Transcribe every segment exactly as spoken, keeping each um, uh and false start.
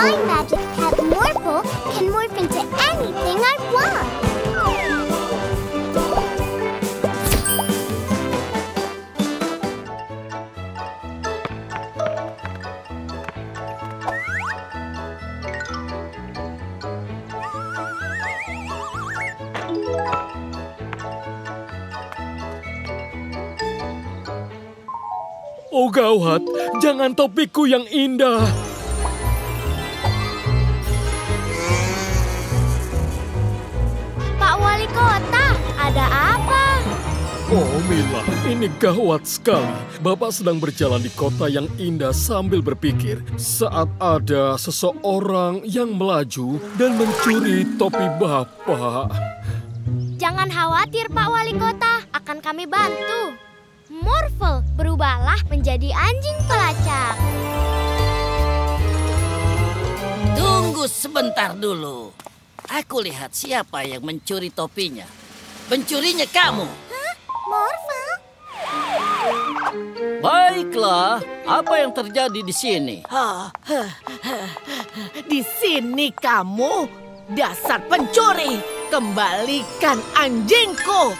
My magic pet Morphle can morph into anything I want. Oh gawat, jangan topikku yang indah. Pak Wali Kota, ada apa? Oh Mila, ini gawat sekali. Bapak sedang berjalan di kota yang indah sambil berpikir saat ada seseorang yang melaju dan mencuri topi Bapak. Jangan khawatir Pak Wali Kota, akan kami bantu. Morphle, berubahlah menjadi anjing pelacak. Tunggu sebentar dulu. Aku lihat siapa yang mencuri topinya. Pencurinya kamu. Hah? Morphle? Baiklah, apa yang terjadi di sini? Di sini kamu, dasar pencuri. Kembalikan anjingku.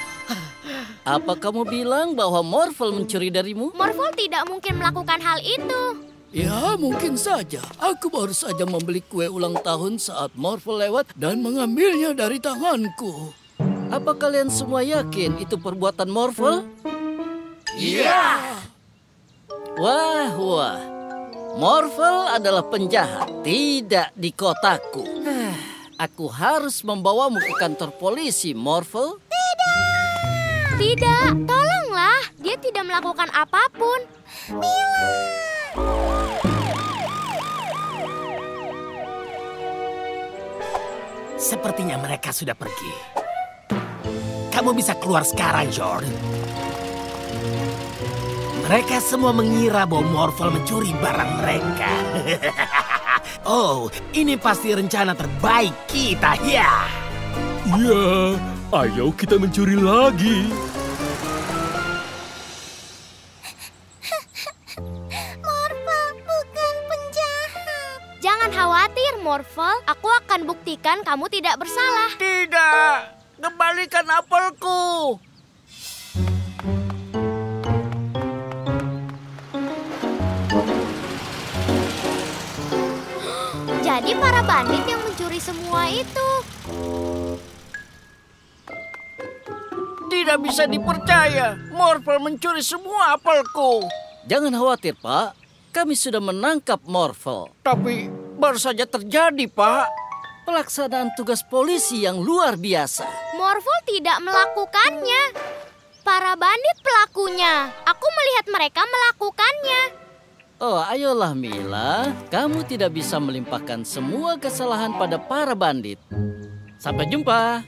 Apa kamu bilang bahwa Morphle mencuri darimu? Morphle tidak mungkin melakukan hal itu. Ya, mungkin saja. Aku baru saja membeli kue ulang tahun saat Morphle lewat dan mengambilnya dari tanganku. Apa kalian semua yakin itu perbuatan Morphle? Iya. Wah, wah. Morphle adalah penjahat, tidak di kotaku. Aku harus membawamu ke kantor polisi, Morphle. Tidak. Tidak, tolonglah. Dia tidak melakukan apapun. Mila! Sepertinya mereka sudah pergi. Kamu bisa keluar sekarang, Jordan. Mereka semua mengira bahwa Morphle mencuri barang mereka. Oh, ini pasti rencana terbaik kita, ya? Ya, ayo kita mencuri lagi. Morphle, aku akan buktikan kamu tidak bersalah. Tidak, kembalikan apelku. Jadi para bandit yang mencuri semua itu. Tidak bisa dipercaya, Morphle mencuri semua apelku. Jangan khawatir, Pak. Kami sudah menangkap Morphle. Tapi baru saja terjadi, Pak. Pelaksanaan tugas polisi yang luar biasa. Morphle tidak melakukannya. Para bandit pelakunya. Aku melihat mereka melakukannya. Oh, ayolah Mila. Kamu tidak bisa melimpahkan semua kesalahan pada para bandit. Sampai jumpa.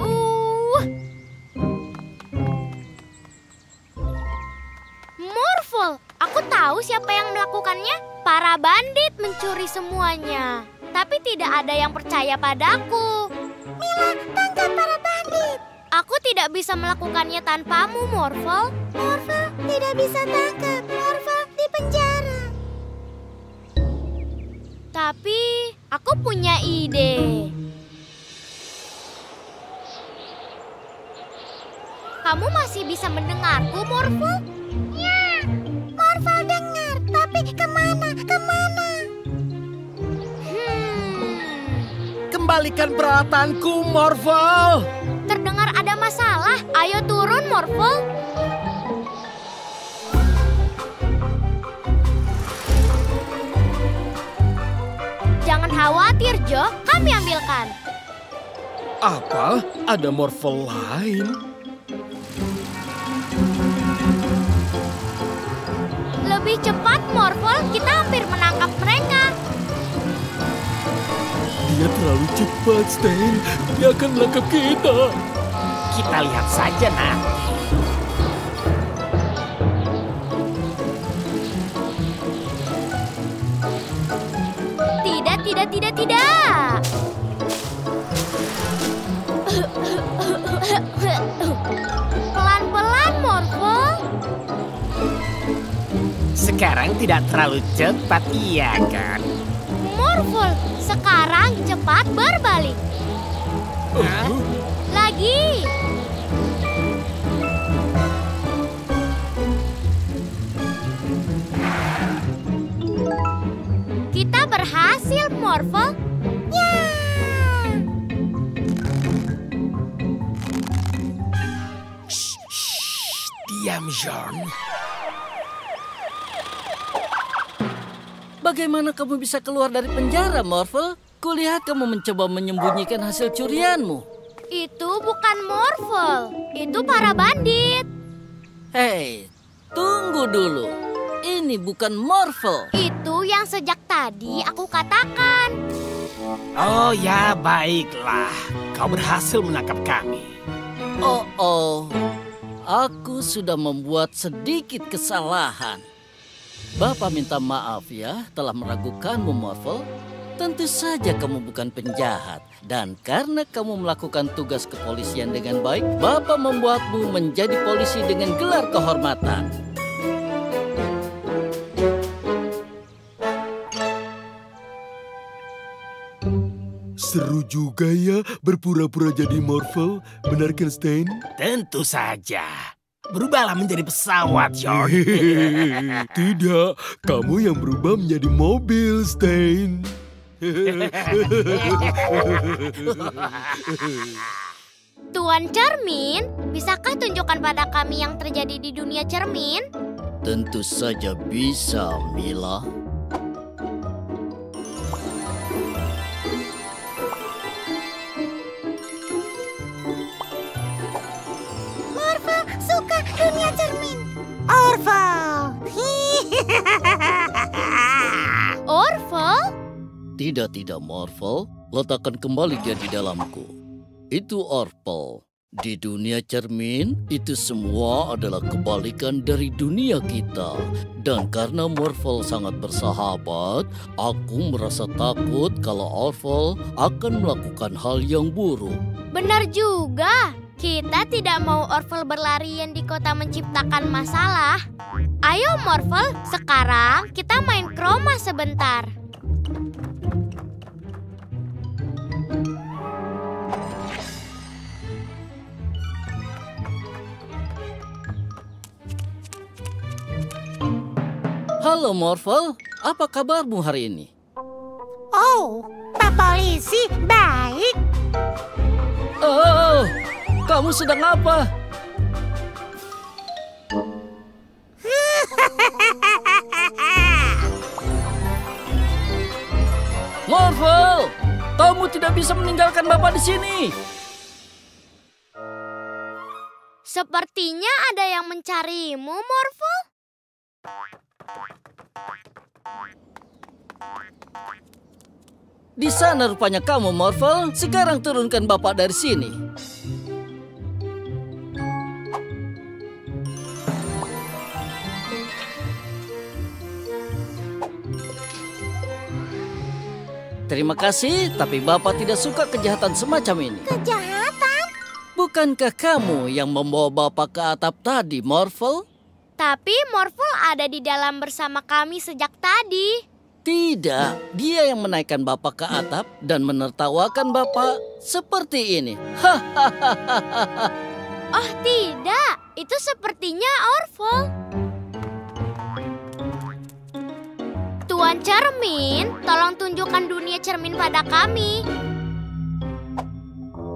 Uh. Morphle, aku tahu siapa yang melakukannya. Para bandit mencuri semuanya, tapi tidak ada yang percaya padaku. Mila, tangkap para bandit. Aku tidak bisa melakukannya tanpamu, Morphle. Morphle tidak bisa tangkap. Morphle di penjara. Tapi aku punya ide. Kamu masih bisa mendengarku, Morphle? Ya, Morphle dengar. Kemana? Kemana? Hmm. Kembalikan peralatanku, Morphle. Terdengar ada masalah. Ayo turun, Morphle. Jangan khawatir, Jo. Kami ambilkan. Apa? Ada Morphle lain? Lebih cepat, Morphle. Kita hampir menangkap mereka. Dia terlalu cepat, Stan. Dia akan menangkap kita. Kita lihat saja nanti. Tidak, tidak, tidak, tidak. Pelan-pelan, Morphle. Sekarang tidak terlalu cepat, iya kan? Orphle, sekarang cepat berbalik. Hah? Lagi. Kita berhasil, Morphle. Ya. Shh, shh, diam, John. Bagaimana kamu bisa keluar dari penjara, Morphle? Kulihat kamu mencoba menyembunyikan hasil curianmu. Itu bukan Morphle. Itu para bandit. Hei, tunggu dulu. Ini bukan Morphle. Itu yang sejak tadi aku katakan. Oh ya, baiklah. Kau berhasil menangkap kami. Oh, oh. Aku sudah membuat sedikit kesalahan. Bapak minta maaf ya telah meragukanmu, Morphle. Tentu saja kamu bukan penjahat. Dan karena kamu melakukan tugas kepolisian dengan baik, Bapak membuatmu menjadi polisi dengan gelar kehormatan. Seru juga ya berpura-pura jadi Morphle, benar kan, Stan? Tentu saja. Berubahlah menjadi pesawat, Jordan. Tidak, kamu yang berubah menjadi mobil, Stan. Tuan Cermin, bisakah tunjukkan pada kami yang terjadi di dunia cermin? Tentu saja bisa, Mila. Dunia cermin. Orphle. Orphle? Tidak, tidak, Morphle. Letakkan kembali dia di dalamku. Itu Orphle. Di dunia cermin, itu semua adalah kebalikan dari dunia kita. Dan karena Morphle sangat bersahabat, aku merasa takut kalau Orphle akan melakukan hal yang buruk. Benar juga. Kita tidak mau Orphle berlarian di kota menciptakan masalah. Ayo, Morphle, sekarang kita main Kroma sebentar. Halo, Morphle. Apa kabarmu hari ini? Oh, Pak Polisi baik. Oh. Kamu sedang apa? Morphle, kamu tidak bisa meninggalkan Bapak di sini. Sepertinya ada yang mencarimu, Morphle. Di sana rupanya kamu, Morphle. Sekarang turunkan Bapak dari sini. Terima kasih, tapi Bapak tidak suka kejahatan semacam ini. Kejahatan? Bukankah kamu yang membawa Bapak ke atap tadi, Morphle? Tapi Morphle ada di dalam bersama kami sejak tadi. Tidak, dia yang menaikkan Bapak ke atap dan menertawakan Bapak seperti ini. Hahaha. Oh tidak, itu sepertinya Orphle. Tuan Cermin, tolong tunjukkan dunia cermin pada kami.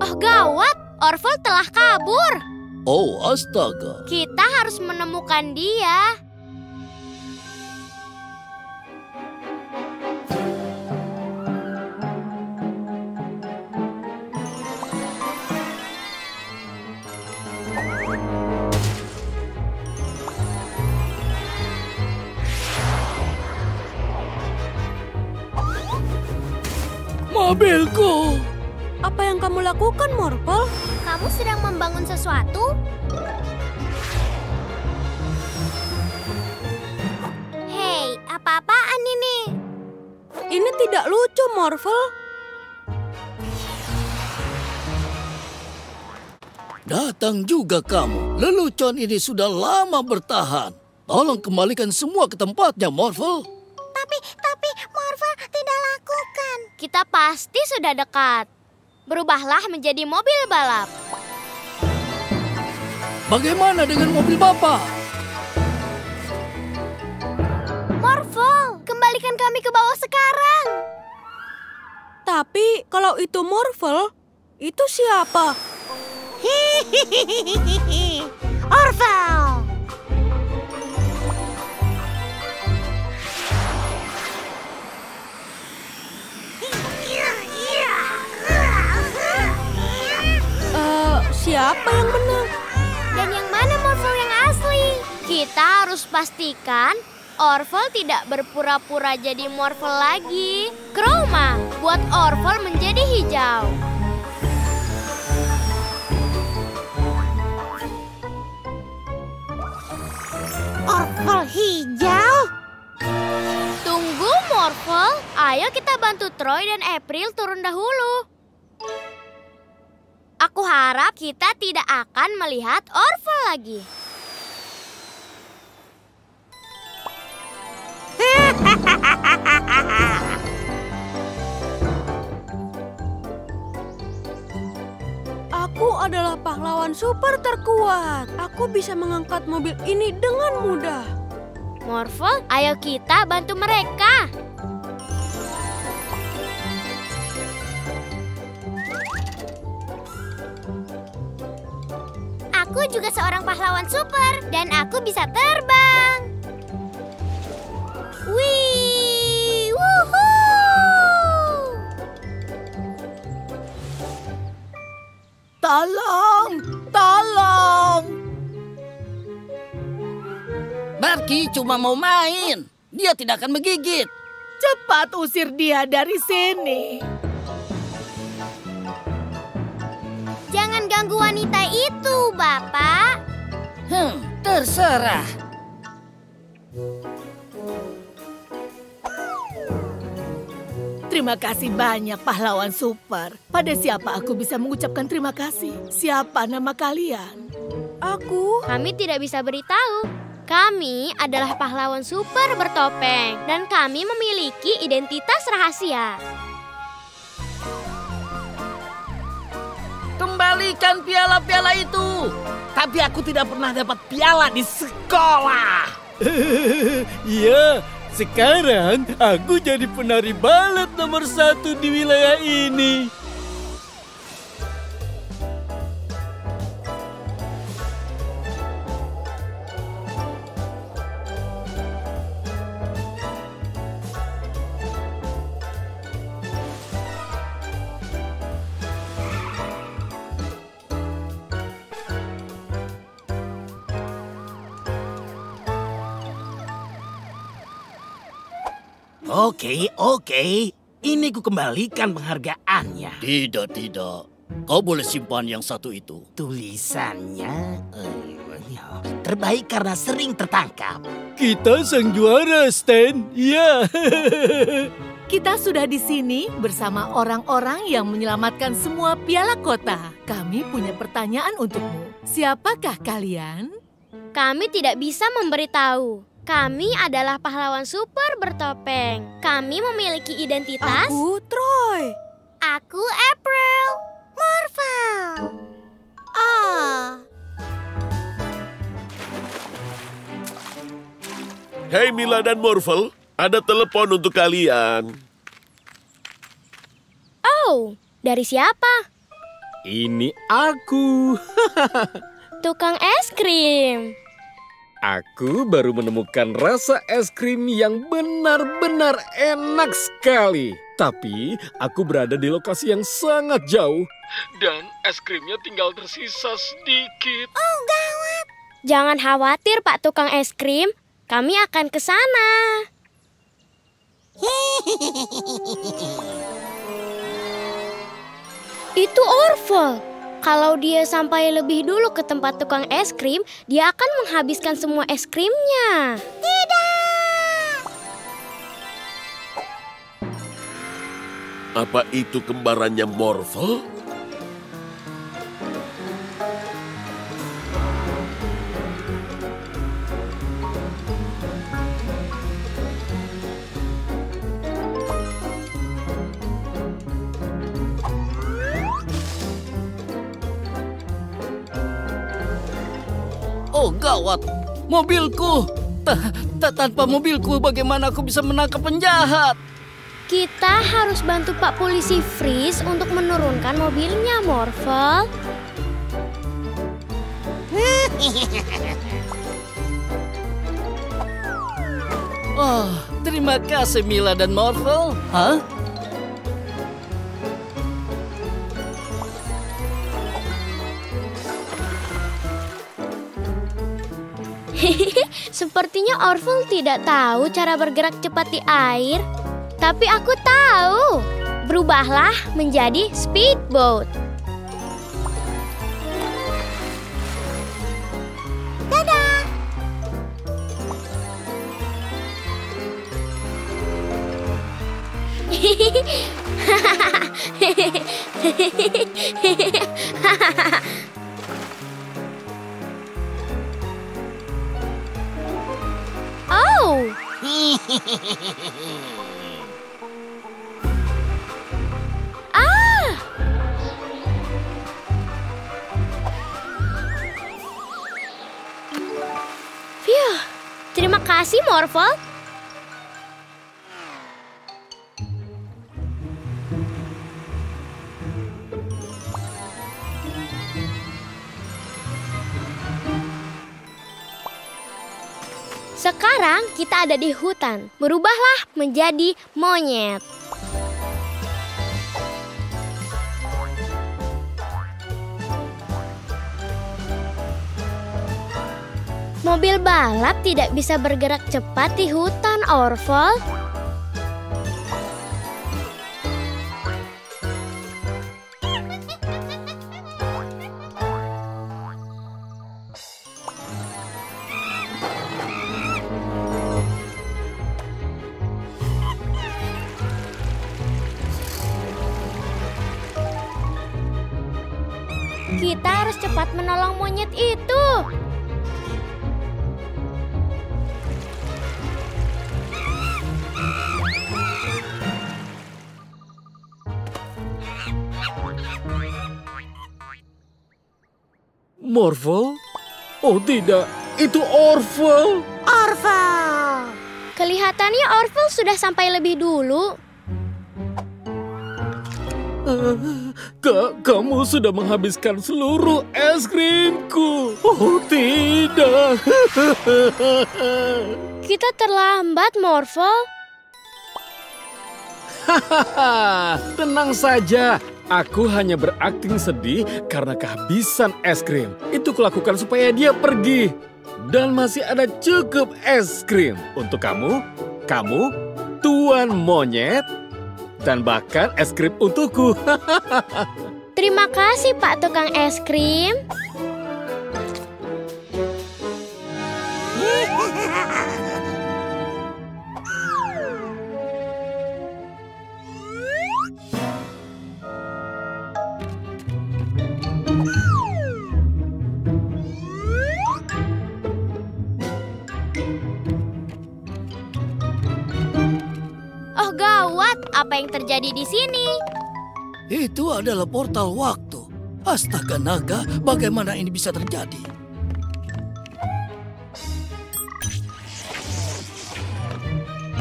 Oh gawat, Orphle telah kabur. Oh astaga. Kita harus menemukan dia. Mobilku. Apa yang kamu lakukan, Morphle? Kamu sedang membangun sesuatu? Hei, apa-apaan ini? Ini tidak lucu, Morphle. Datang juga kamu. Lelucon ini sudah lama bertahan. Tolong kembalikan semua ke tempatnya, Morphle. Tapi, tapi Morphle tidak laku. Kita pasti sudah dekat. Berubahlah menjadi mobil balap. Bagaimana dengan mobil Bapak? Morphle, kembalikan kami ke bawah sekarang. Tapi kalau itu Morphle, itu siapa? Hihihihi, Orphle. Siapa yang menang? Dan yang mana Morphle yang asli? Kita harus pastikan Orphle tidak berpura-pura jadi Morphle lagi. Kroma, buat Orphle menjadi hijau. Orphle hijau? Tunggu Morphle, ayo kita bantu Troy dan April turun dahulu. Aku harap kita tidak akan melihat Orphle lagi. Aku adalah pahlawan super terkuat. Aku bisa mengangkat mobil ini dengan mudah. Morphle, ayo kita bantu mereka. Aku juga seorang pahlawan super, dan aku bisa terbang. Wih, wuhuu! Tolong, tolong! Barki cuma mau main. Dia tidak akan menggigit. Cepat usir dia dari sini. Jangan ganggu wanita itu, Bapak. Hmm, terserah. Terima kasih banyak, pahlawan super. Pada siapa aku bisa mengucapkan terima kasih? Siapa nama kalian? Aku... Kami tidak bisa beritahu. Kami adalah pahlawan super bertopeng. Dan kami memiliki identitas rahasia. Kembalikan piala-piala itu. Tapi aku tidak pernah dapat piala di sekolah. Iya, sekarang aku jadi penari balet nomor satu di wilayah ini. Oke, oke. Ini ku kembalikan penghargaannya. Tidak, tidak. Kau boleh simpan yang satu itu. Tulisannya eh, terbaik karena sering tertangkap. Kita sang juara, Stan. Ya. Kita sudah di sini bersama orang-orang yang menyelamatkan semua piala kota. Kami punya pertanyaan untukmu. Siapakah kalian? Kami tidak bisa memberitahu. Kami adalah pahlawan super bertopeng. Kami memiliki identitas... Aku Troy. Aku April. Morphle. Oh. Hei Mila dan Morphle, ada telepon untuk kalian. Oh, dari siapa? Ini aku. Tukang es krim. Aku baru menemukan rasa es krim yang benar-benar enak sekali. Tapi aku berada di lokasi yang sangat jauh. Dan es krimnya tinggal tersisa sedikit. Oh, gawat. Jangan khawatir, Pak Tukang Es Krim. Kami akan ke sana. Itu Orphle. Kalau dia sampai lebih dulu ke tempat tukang es krim, dia akan menghabiskan semua es krimnya. Tidak! Apa itu kembarannya Morphle? Oh, gawat. Mobilku. Tanpa mobilku, bagaimana aku bisa menangkap penjahat? Kita harus bantu Pak Polisi Freeze untuk menurunkan mobilnya, Morphle. Oh, terima kasih Mila dan Morphle. Hah? Sepertinya Orphle tidak tahu cara bergerak cepat di air. Tapi aku tahu, berubahlah menjadi speedboat. Dadah! Oh! Terima kasih, Morphle. Sekarang kita ada di hutan. Berubahlah menjadi monyet. Mobil balap tidak bisa bergerak cepat di hutan, Orphle. Kita harus cepat menolong monyet itu. Morphle? Oh tidak, itu Orphle. Orphle. Kelihatannya Orphle sudah sampai lebih dulu. Uh, kak, kamu sudah menghabiskan seluruh es krimku. Oh tidak. Kita terlambat, Morphle. Hahaha, tenang saja. Aku hanya berakting sedih karena kehabisan es krim. Itu kulakukan supaya dia pergi. Dan masih ada cukup es krim untuk kamu, kamu, Tuan Monyet, dan bahkan es krim untukku. Terima kasih Pak Tukang Es Krim. Apa yang terjadi di sini? Itu adalah portal waktu. Astaga naga, bagaimana ini bisa terjadi?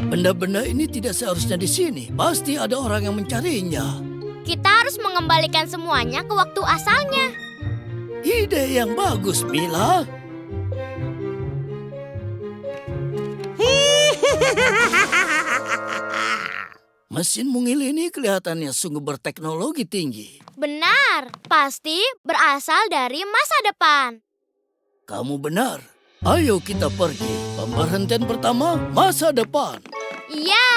Benda-benda ini tidak seharusnya di sini. Pasti ada orang yang mencarinya. Kita harus mengembalikan semuanya ke waktu asalnya. Ide yang bagus, Mila. Mesin mungil ini kelihatannya sungguh berteknologi tinggi. Benar, pasti berasal dari masa depan. Kamu benar. Ayo kita pergi. Pemberhentian pertama, masa depan. Iya.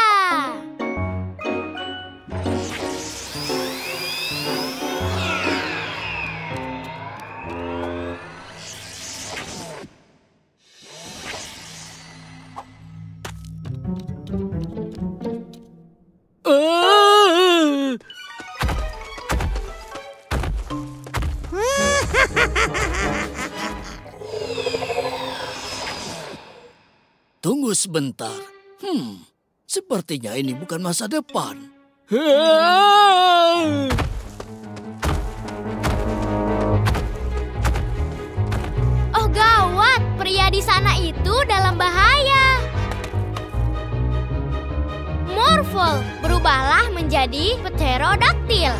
Tunggu sebentar. Hmm, sepertinya ini bukan masa depan. Oh, gawat! pria di sana itu dalam bahaya. Morphle, berubahlah menjadi pterodaktil.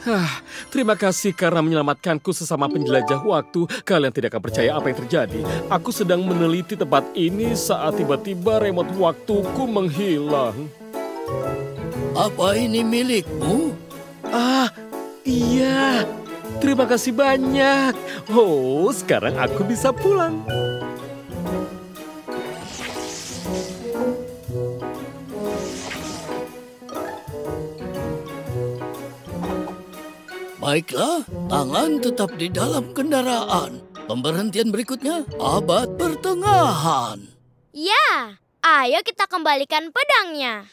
Hah, terima kasih karena menyelamatkanku sesama penjelajah waktu. Kalian tidak akan percaya apa yang terjadi. Aku sedang meneliti tempat ini saat tiba-tiba remote waktuku menghilang. Apa ini milikmu? Ah, iya. Terima kasih banyak. Oh, sekarang aku bisa pulang. Baiklah, tangan tetap di dalam kendaraan. Pemberhentian berikutnya, abad pertengahan. Ya, ayo kita kembalikan pedangnya.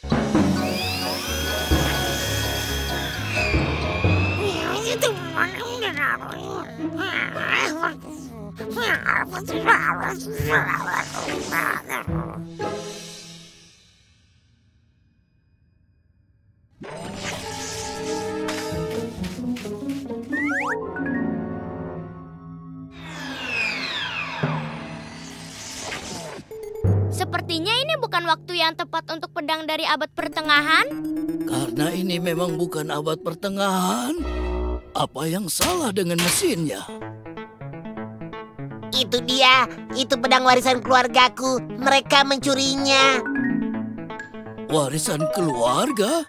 Sepertinya ini bukan waktu yang tepat untuk pedang dari abad pertengahan. Karena ini memang bukan abad pertengahan. Apa yang salah dengan mesinnya? Itu dia, itu pedang warisan keluargaku. Mereka mencurinya. Warisan keluarga?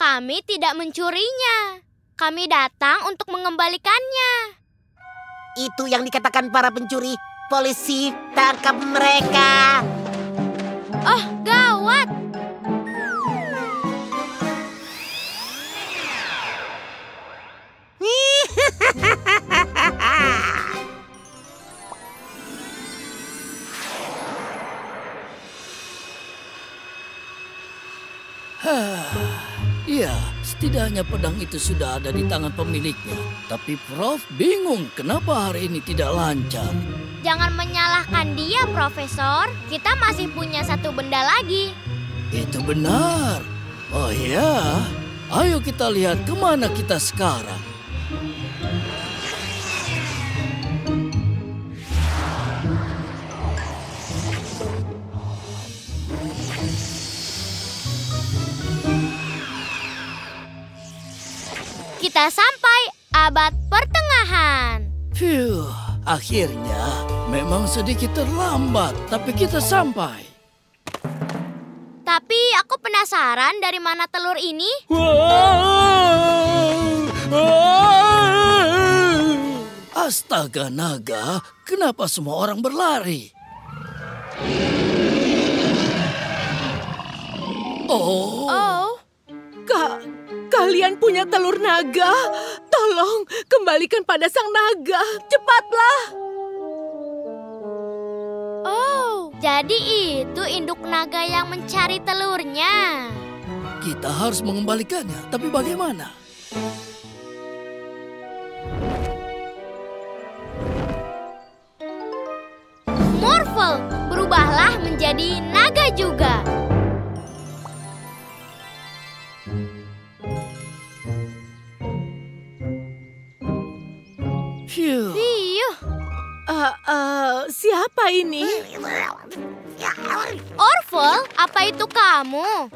Kami tidak mencurinya. Kami datang untuk mengembalikannya. Itu yang dikatakan para pencuri. Polisi, tangkap mereka. Oh, gawat! Ya, setidaknya pedang itu sudah ada di tangan pemiliknya. Tapi Prof bingung kenapa hari ini tidak lancar. Jangan menyalahkan dia, Profesor. Kita masih punya satu benda lagi. Itu benar. Oh ya, ayo kita lihat kemana kita sekarang. Kita sampai abad pertengahan. Phew. Akhirnya, memang sedikit terlambat, tapi kita sampai. Tapi aku penasaran dari mana telur ini. Astaga naga, kenapa semua orang berlari? Oh, oh. Ka- kalian punya telur naga? Tolong, kembalikan pada sang naga. Cepatlah. Oh, jadi itu induk naga yang mencari telurnya. Kita harus mengembalikannya, tapi bagaimana? Morphle, berubahlah menjadi naga juga. Phew. Uh, uh, siapa ini? Orphle, apa itu kamu?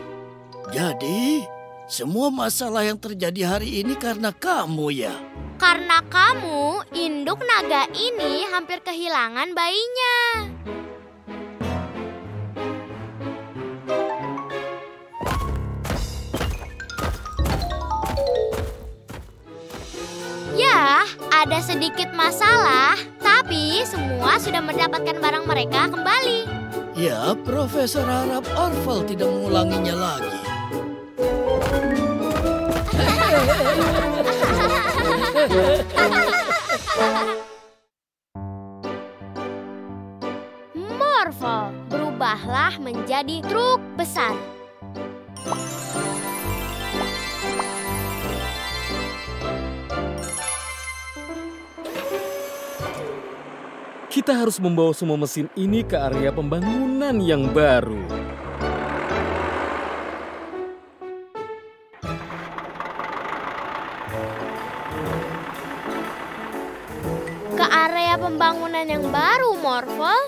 Jadi, semua masalah yang terjadi hari ini karena kamu ya? Karena kamu, induk naga ini hampir kehilangan bayinya. Ya, ada sedikit masalah, tapi semua sudah mendapatkan barang mereka kembali. Ya, Profesor harap Orphle tidak mengulanginya lagi. Morphle, berubahlah menjadi truk besar. Kita harus membawa semua mesin ini ke area pembangunan yang baru. Ke area pembangunan yang baru, Morphle.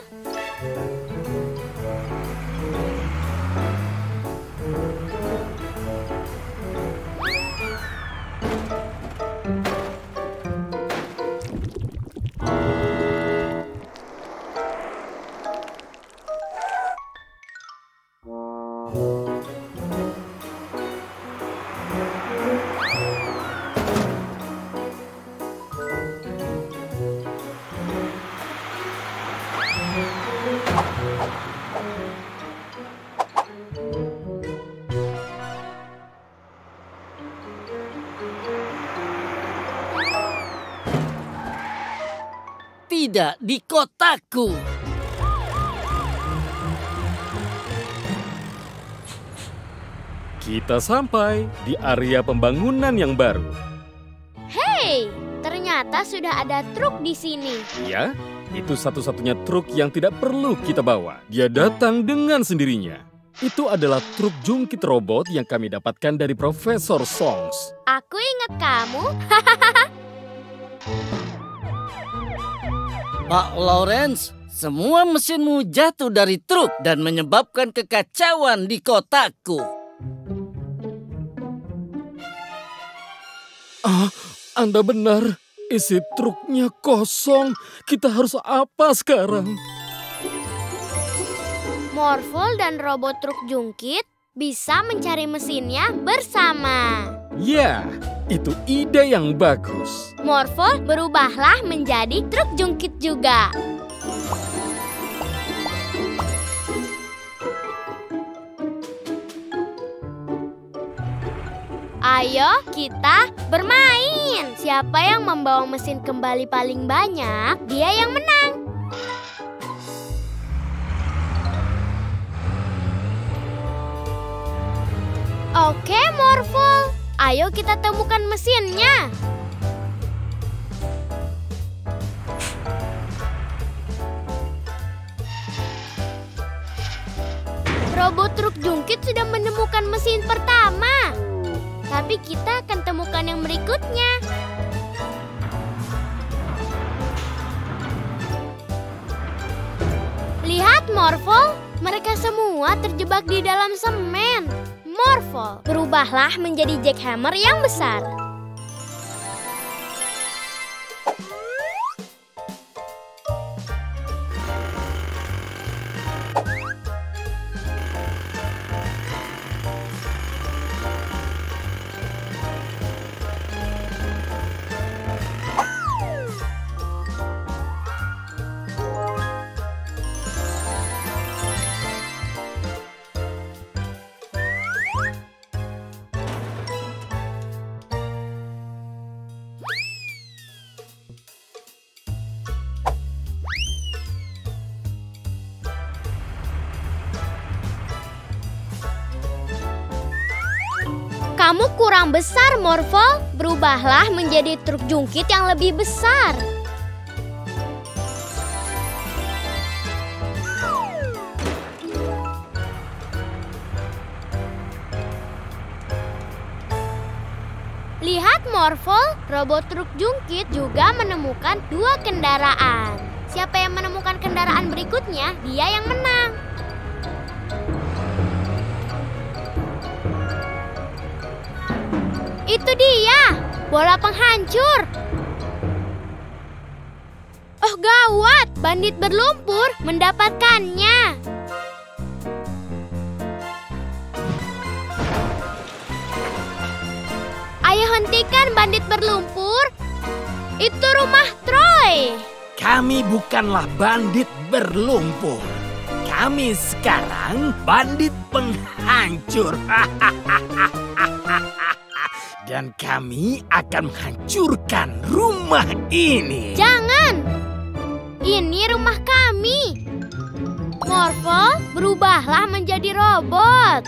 Tidak di kotaku. Kita sampai di area pembangunan yang baru. Hei, ternyata sudah ada truk di sini. Iya, itu satu-satunya truk yang tidak perlu kita bawa. Dia datang dengan sendirinya. Itu adalah truk jungkit robot yang kami dapatkan dari Profesor Songs. Aku ingat kamu. Pak Lawrence, semua mesinmu jatuh dari truk dan menyebabkan kekacauan di kotaku. Ah, Anda benar. Isi truknya kosong. Kita harus apa sekarang? Morphle dan robot truk jungkit bisa mencari mesinnya bersama. Ya, itu ide yang bagus. Morphle, berubahlah menjadi truk jungkit juga. Ayo kita bermain. Siapa yang membawa mesin kembali paling banyak, dia yang menang. Oke, Morphle. Ayo kita temukan mesinnya. Robot truk jungkit sudah menemukan mesin pertama. Tapi kita akan temukan yang berikutnya. Lihat, Morphle. Mereka semua terjebak di dalam semen. Morphle, berubahlah menjadi Jackhammer yang besar. Kamu kurang besar, Morphle. Berubahlah menjadi truk jungkit yang lebih besar. Lihat, Morphle. Robot truk jungkit juga menemukan dua kendaraan. Siapa yang menemukan kendaraan berikutnya, dia yang menang. Itu dia, bola penghancur. Oh gawat, bandit berlumpur mendapatkannya. Ayo hentikan bandit berlumpur. Itu rumah Troy. Kami bukanlah bandit berlumpur. Kami sekarang bandit penghancur. Dan kami akan menghancurkan rumah ini. Jangan! Ini rumah kami. Morphle, berubahlah menjadi robot.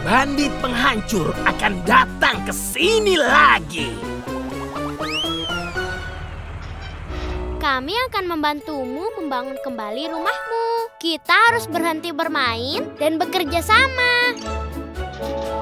Bandit penghancur akan datang ke sini lagi. Kami akan membantumu membangun kembali rumahmu. Kita harus berhenti bermain dan bekerja sama.